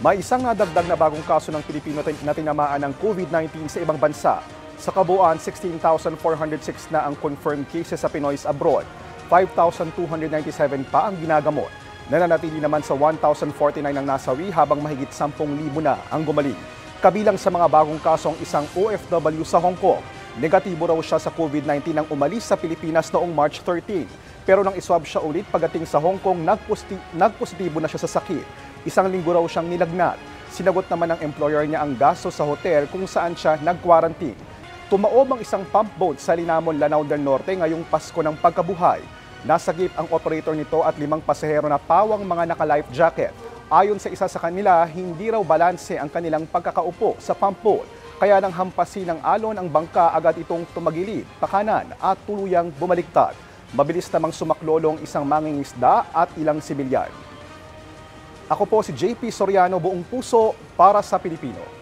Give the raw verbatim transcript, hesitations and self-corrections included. May isang nadagdag na bagong kaso ng Pilipino na tinamaan ng COVID nineteen sa ibang bansa. Sa kabuuan, sixteen thousand four hundred six na ang confirmed cases sa Pinoy's abroad. five thousand two hundred ninety-seven pa ang ginagamot. Nananatili naman sa one thousand forty-nine ang nasawi habang mahigit ten thousand na ang gumaling. Kabilang sa mga bagong kaso ang isang O F W sa Hong Kong. Negatibo raw siya sa COVID nineteen nang umalis sa Pilipinas noong March thirteen. Pero nang iswab siya ulit pagdating sa Hong Kong, nagpositibo na siya sa sakit. Isang linggo raw siyang nilagnat. Sinagot naman ng employer niya ang gasto sa hotel kung saan siya nag-quarantine. Tumaob ang isang pump boat sa Linamon, Lanao del Norte ngayong Pasko ng Pagkabuhay. Nasagip ang operator nito at limang pasahero na pawang mga naka-life jacket. Ayon sa isa sa kanila, hindi raw balanse ang kanilang pagkakaupo sa pump boat. Kaya nang hampasin ng alon ang bangka, agad itong tumagilid, pakanan at tuluyang bumaliktad. Mabilis namang sumaklolong isang mangingisda at ilang sibilyan. Ako po si J P Soriano, buong puso para sa Pilipino.